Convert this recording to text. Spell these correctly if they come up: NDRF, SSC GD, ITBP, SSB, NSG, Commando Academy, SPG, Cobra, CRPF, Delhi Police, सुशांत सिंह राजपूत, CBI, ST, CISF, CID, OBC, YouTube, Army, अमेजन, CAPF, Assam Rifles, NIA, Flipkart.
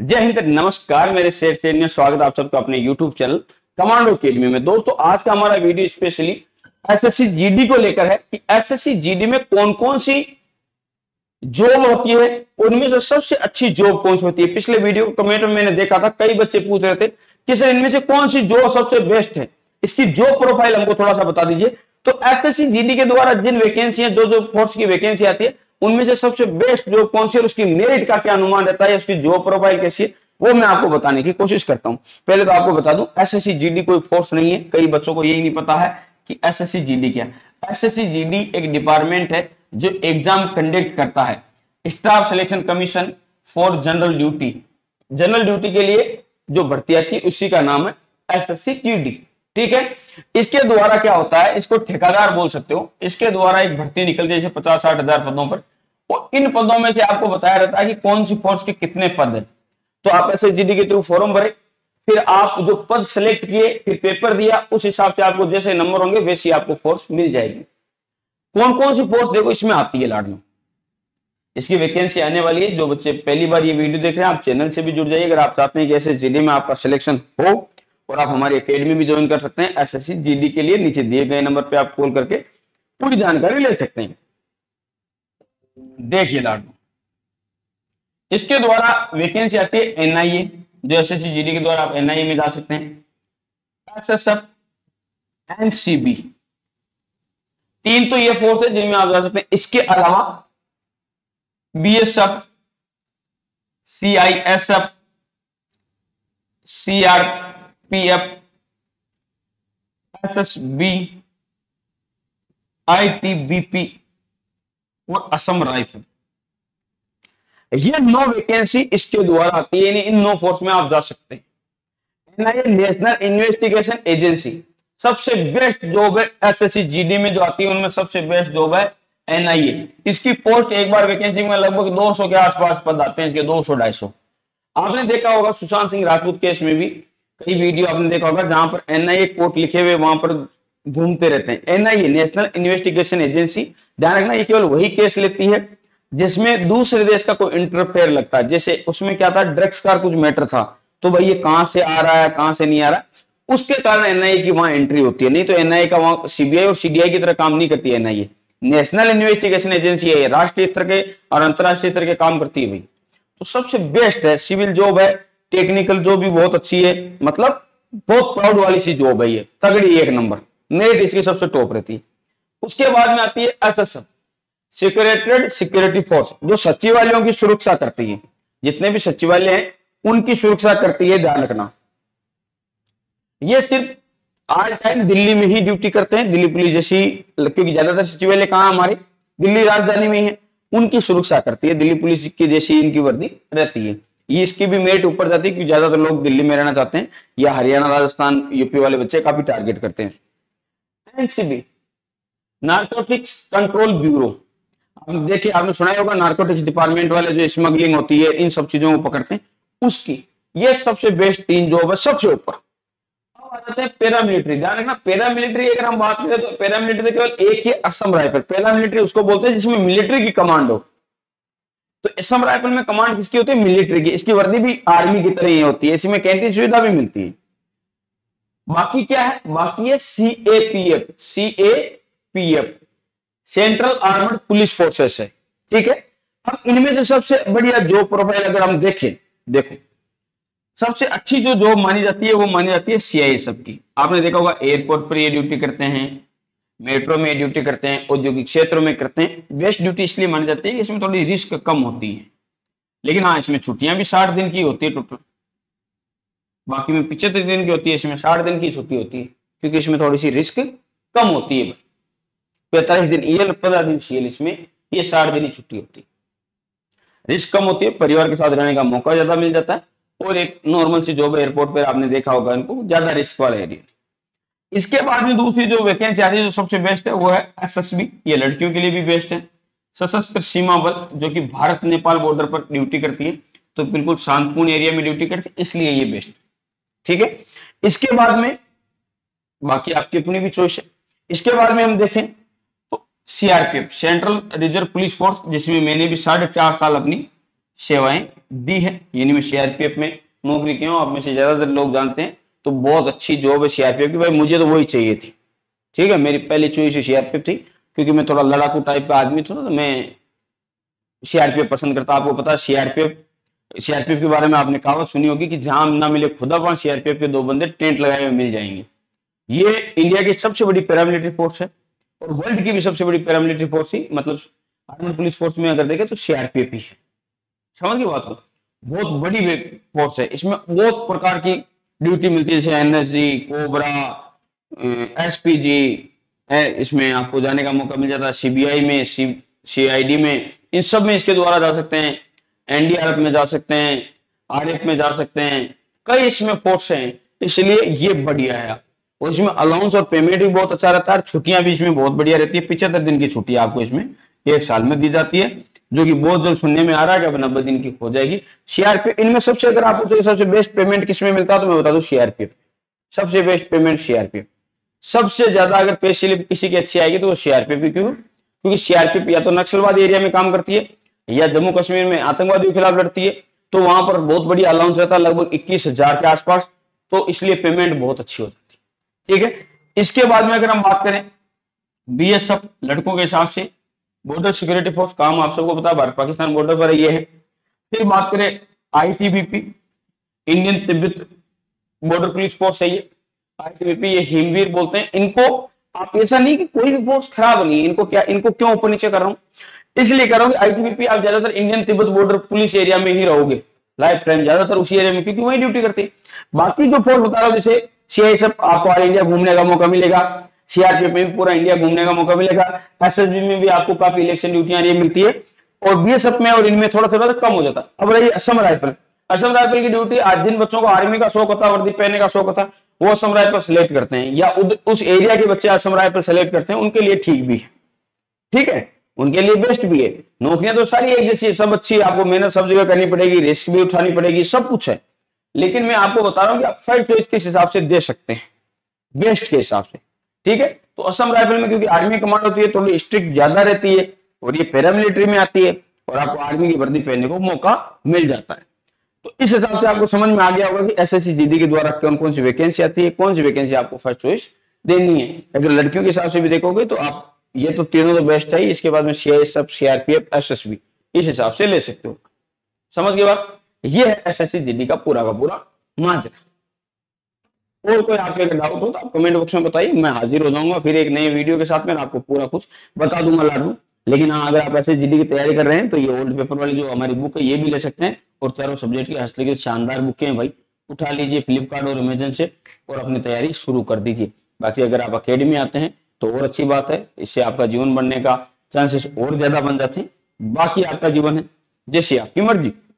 जय हिंद, नमस्कार मेरे शेर सैन्य, स्वागत आप सबका अपने YouTube चैनल कमांडो अकेडमी में। दोस्तों आज का हमारा वीडियो स्पेशली SSC GD को लेकर है कि SSC GD में कौन कौन सी जॉब होती है, उनमें से सबसे अच्छी जॉब कौन सी होती है। पिछले वीडियो को कमेंट में मैंने देखा था, कई बच्चे पूछ रहे थे कि सर इनमें से कौन सी जॉब सबसे बेस्ट है, इसकी जॉब प्रोफाइल हमको थोड़ा सा बता दीजिए। तो SSC GD के द्वारा जिन वैकेंसी, जो फोर्स की वैकेंसी आती है, उनमें से सबसे बेस्ट जॉब कौन सी है, उसकी मेरिट का क्या अनुमान रहता है, उसकी जॉब प्रोफाइल कैसी है, वो मैं आपको बताने की कोशिश करता हूं। पहले तो आपको बता दूं, एसएससी जीडी कोई फोर्स नहीं है। कई बच्चों को यही नहीं पता है कि एसएससी जीडी क्या है। एसएससी जीडी एक डिपार्टमेंट है जो एग्जाम कंडक्ट करता है। Staff selection commission for general duty, general duty के लिए जो भर्ती आती है उसी का नाम है एसएससी जीडी। ठीक है, इसके द्वारा क्या होता है, इसको ठेकेदार बोल सकते हो। इसके द्वारा एक भर्ती निकलती है जैसे 50-60 हजार पदों पर, और इन पदों में से आपको बताया रहता है कि कौन सी फोर्स के कितने पद हैं। तो आप एसएसजीडी के थ्रू फॉर्म भरे, फिर आप जो पद सिलेक्ट किए, फिर पेपर दिया, उस हिसाब से आपको जैसे नंबर होंगे वैसी आपको फोर्स मिल जाएगी। कौन कौन सी फोर्स देखो इसमें आती है लाडलो, इसकी वैकेंसी आने वाली है। जो बच्चे पहली बार ये वीडियो देख रहे हैं, आप चैनल से भी जुड़ जाइए अगर आप चाहते हैं कि एसएसजीडी में आपका सिलेक्शन हो, और आप हमारी एकेडमी भी ज्वाइन कर सकते हैं। एसएससी जीडी के लिए नीचे दिए गए नंबर पे आप कॉल करके पूरी जानकारी ले सकते हैं। देखिए लाडो, इसके द्वारा वैकेंसी आती है एनआईए, जो एसएससी जीडी के द्वारा आप एनआईए में जा सकते हैं। एसएसएफ एंड सीबी, तीन तो ये फोर्स है जिनमें आप जा सकते हैं। इसके अलावा BSF, CISF, CRPF, SSB, ITBP और असम राइफल, ये 9 वैकेंसी इसके द्वारा आती है। इन 9 फोर्स में आप जा सकते हैं। NIA नेशनल इन्वेस्टिगेशन एजेंसी, सबसे बेस्ट जॉब है एसएससी जीडी में जो आती है, उनमें सबसे बेस्ट जॉब है NIA। इसकी पोस्ट एक बार वैकेंसी में लगभग 200 के आसपास पद आते हैं इसके, 200-250। आपने देखा होगा सुशांत सिंह राजपूत केस में भी कई वीडियो आपने देखा होगा जहां पर एनआईए कोर्ट लिखे हुए वहां पर घूमते रहते हैं। एनआईए नेशनल इन्वेस्टिगेशन एजेंसी, ध्यान रखना ये केवल वही केस लेती है जिसमें दूसरे देश का कोई इंटरफेयर लगता है। जैसे उसमें क्या था, ड्रग्स का कुछ मैटर था, तो भाई ये कहां से आ रहा है कहां से नहीं आ रहा, उसके कारण एनआईए की वहां एंट्री होती है। नहीं तो एनआईए का वहां सीबीआई और सीडीआई की तरह काम नहीं करती। एनआईए नेशनल इन्वेस्टिगेशन एजेंसी है, राष्ट्रीय स्तर के और अंतरराष्ट्रीय स्तर के काम करती है भाई, तो सबसे बेस्ट है। सिविल जॉब है, टेक्निकल जॉब भी बहुत अच्छी है, मतलब बहुत प्राउड वाली सी जॉब है ये, तगड़ी, एक नंबर, मेरिट इसकी सबसे टॉप रहती है। उसके बाद में आती है एसएसएफ, सिक्योरेटेड सिक्योरिटी फोर्स, जो सचिवालयों की सुरक्षा करती है, जितने भी सचिवालय हैं उनकी सुरक्षा करती है, ध्यान रखना। ये सिर्फ ऑल टाइम दिल्ली में ही ड्यूटी करते हैं, दिल्ली पुलिस जैसी, क्योंकि ज्यादातर सचिवालय कहाँ, हमारे दिल्ली राजधानी में है, उनकी सुरक्षा करती है, दिल्ली पुलिस की जैसी इनकी वर्दी रहती है। ये इसकी भी मेरिट ऊपर जाती है क्योंकि ज्यादातर लोग दिल्ली में रहना चाहते हैं, या हरियाणा, राजस्थान, यूपी वाले बच्चे काफी टारगेट करते हैं। एनसीबी, नारकोटिक्स कंट्रोल ब्यूरो, देखिए आपने सुना होगा नारकोटिक्स डिपार्टमेंट वाले जो स्मगलिंग होती है इन सब चीजों को पकड़ते हैं, उसकी ये सबसे बेस्ट 3 जॉब है सबसे ऊपर। अब आ जाते हैं पैरामिलिट्री, ध्यान रखना पैरामिलिट्री अगर हम बात करें तो पैरामिलिट्री केवल एक ही, असम राइफल। पैरामिलिट्री उसको बोलते हैं जिसमें मिलिट्री की कमांड हो, तो असम राइफल में कमांड किसकी होती है, मिलिट्री की। इसकी वर्दी भी आर्मी की तरह ही होती है, इसमें कैंटीन सुविधा भी मिलती है। बाकी क्या है, बाकी है CAPF, CAPF central armed police forces है। ठीक है, अब इनमें से सबसे बढ़िया जॉब प्रोफाइल अगर हम देखें, देखो सबसे अच्छी जो जॉब मानी जाती है वो मानी जाती है CISF की। आपने देखा होगा एयरपोर्ट पर ये ड्यूटी करते हैं, मेट्रो में ड्यूटी करते हैं, औद्योगिक क्षेत्रों में करते हैं। बेस्ट ड्यूटी इसलिए मानी जाती है कि इसमें थोड़ी रिस्क कम होती है, लेकिन हाँ इसमें छुट्टियां भी 60 दिन की होती है टोटल, बाकी में 75 दिन की होती है, इसमें 60 दिन की छुट्टी होती है क्योंकि इसमें थोड़ी सी रिस्क कम होती है। 45 दिन ईएल, 15 दिन सीएल, इसमें ये 60 दिन की छुट्टी होती है, रिस्क कम होती है, परिवार के साथ रहने का मौका ज्यादा मिल जाता है, और एक नॉर्मल सी जॉब एयरपोर्ट पर आपने देखा होगा इनको, ज्यादा रिस्क वाला एरिया। इसके बाद में दूसरी जो वैकेंसी आती है जो सबसे बेस्ट है वो है एसएसबी, ये लड़कियों के लिए भी बेस्ट है। सशस्त्र सीमा बल, जो कि भारत नेपाल बॉर्डर पर ड्यूटी करती है, तो बिल्कुल शांतिपूर्ण एरिया में ड्यूटी करती है, इसलिए ये बेस्ट है। ठीक है, इसके बाद में बाकी आपकी अपनी भी चॉइस है। इसके बाद में हम देखें तो CRPF central reserve police force, जिसमें मैंने भी 4.5 साल अपनी सेवाएं दी है, यानी मैं सीआरपीएफ में नौकरी किया हूँ, आप में से ज्यादातर लोग जानते हैं। तो बहुत अच्छी जॉब है सीआरपीएफ की, भाई मुझे तो वही चाहिए थी। ठीक है, मेरी पहली चॉइस सीआरपीएफ थी क्योंकि मैं थोड़ा लड़ाकू टाइप का आदमी था, तो मैं सीआरपीएफ पसंद करता। आपको पता है सीआरपीएफ के बारे में आपने कहावत सुनी होगी कि जहां ना मिले खुदा वहां सीआरपीएफ के दो बंदे टेंट लगाए हुए मिल जाएंगे। ये इंडिया की सबसे बड़ी पैरामिलिट्री फोर्स है और वर्ल्ड की भी सबसे बड़ी पैरामिलिट्री फोर्स ही, मतलब आर्मड पुलिस फोर्स में अगर देखें तो सीआरपीएफ ही है। समझ की बात हो, बहुत बड़ी फोर्स है, इसमें बहुत प्रकार की ड्यूटी मिलती है, जैसे एनएसजी, कोबरा, एसपीजी है, इसमें आपको जाने का मौका मिल जाता है, सीबीआई में, सीआईडी में, इन सब में इसके द्वारा जा सकते हैं, एनडीआरएफ में जा सकते हैं, आरएफ में जा सकते हैं, कई इसमें फोर्स हैं, इसलिए ये बढ़िया है। और इसमें अलाउंस और पेमेंट भी बहुत अच्छा रहता है, छुट्टियां भी इसमें बहुत बढ़िया रहती है। 75 दिन की छुट्टी आपको इसमें एक साल में दी जाती है, जो कि बहुत जल्द सुनने में आ रहा है कि अब 90 दिन की हो जाएगी। सीआरपीएफ इनमें सबसे, अगर आप पूछो सबसे बेस्ट पेमेंट किसमें मिलता है, तो मैं बता दूं सीआरपीएफ सबसे बेस्ट पेमेंट सीआरपीएफ। सबसे ज्यादा अगर पे स्लिप किसी की अच्छी आएगी तो वो सीआरपीएफ की, क्योंकि सीआरपीएफ या तो नक्सलवादी एरिया में काम करती है या जम्मू कश्मीर में आतंकवादियों के खिलाफ लड़ती है, तो वहां पर बहुत बढ़िया अलाउंस रहता है, लगभग 21,000 के आसपास, तो इसलिए पेमेंट बहुत अच्छी हो जाती है। ठीक है, इसके बाद में अगर हम बात करें बीएसएफ लड़कों के हिसाब से, बॉर्डर सिक्योरिटी फोर्स, काम आप सबको पता है भारत पाकिस्तान बॉर्डर पर ये है। फिर बात करें ITBP, Indian Tibet border police force है ये, आईटीबीपी, ये हिमवीर बोलते हैं इनको। आप ऐसा नहीं कि कोई भी फोर्स खराब नहीं है, इनको क्यों ऊपर नीचे कर रहा हूं, इसलिए कर रहा हूं कि आईटीबीपी आप ज्यादातर Indian Tibet border police area में ही रहोगे लाइफ टाइम, ज्यादातर उसी एरिया में, क्योंकि वही ड्यूटी करते हैं। बाकी जो फोर्स बता रहा हूं, जैसे सीआईएसएफ आपको ऑल इंडिया घूमने का मौका मिलेगा, सीआरपीएफ में भी पूरा इंडिया घूमने का मौका मिलेगा, एसएसबी में भी आपको काफी इलेक्शन ड्यूटियां मिलती है, और बीएसएफ में और इनमें थोड़ा कम हो जाता। अब रही असम राइफल, असम राइफल की ड्यूटी, आज जिन बच्चों को आर्मी का शौक होता, वर्दी पहनने का शौक होता, वो असम राइफल सेलेक्ट करते हैं, या उस एरिया के बच्चे असम राइफल सेलेक्ट करते हैं, उनके लिए ठीक भी है, ठीक है, उनके लिए बेस्ट भी है। नौकरियां तो सारी एक जैसी, सब अच्छी, आपको मेहनत सब जगह करनी पड़ेगी, रिस्क भी उठानी पड़ेगी, सब कुछ है, लेकिन मैं आपको बता रहा हूँ कि आप फर्स्ट चॉइस किस हिसाब से दे सकते हैं, बेस्ट के हिसाब से। ठीक है, तो असम राइफल में क्योंकि आर्मी कमांड होती है, थोड़ी स्ट्रिक्ट ज्यादा रहती है, और ये पैरामिलिट्री में आती है, और आपको आर्मी की वर्दी पहनने को मौका मिल जाता है। तो इस हिसाब से आपको समझ में आ गया होगा कि एसएससी जीडी के द्वारा कौन कौन सी वैकेंसी आती है, कौन सी वैकेंसी आपको फर्स्ट चॉइस देनी है। अगर लड़कियों के हिसाब से भी देखोगे तो आप ये तो तीनों तो बेस्ट है, इसके बाद में सीआईएसएफ, सीआरपीएफ, एसएसबी, इस हिसाब से ले सकते हो। समझ गए बात, ये है एसएससी जीडी का पूरा माजरा। और कोई आपके अगर डाउट हो तो आप कमेंट बॉक्स में बताइए, मैं हाजिर हो जाऊंगा फिर एक नई वीडियो के साथ में, आपको पूरा कुछ बता दूंगा लाडू। लेकिन हाँ, अगर आप ऐसे जीडी की तैयारी कर रहे हैं तो ये ओल्ड पेपर वाली जो हमारी बुक है ये भी ले सकते हैं, और चारों सब्जेक्ट की हस्तलिखित के शानदार बुकें हैं भाई, उठा लीजिए फ्लिपकार्ट और अमेजन से और अपनी तैयारी शुरू कर दीजिए। बाकी अगर आप अकेडमी आते हैं तो और अच्छी बात है, इससे आपका जीवन बनने का चांसेस और ज्यादा बन जाते हैं। बाकी आपका जीवन है जैसी आपकी मर्जी।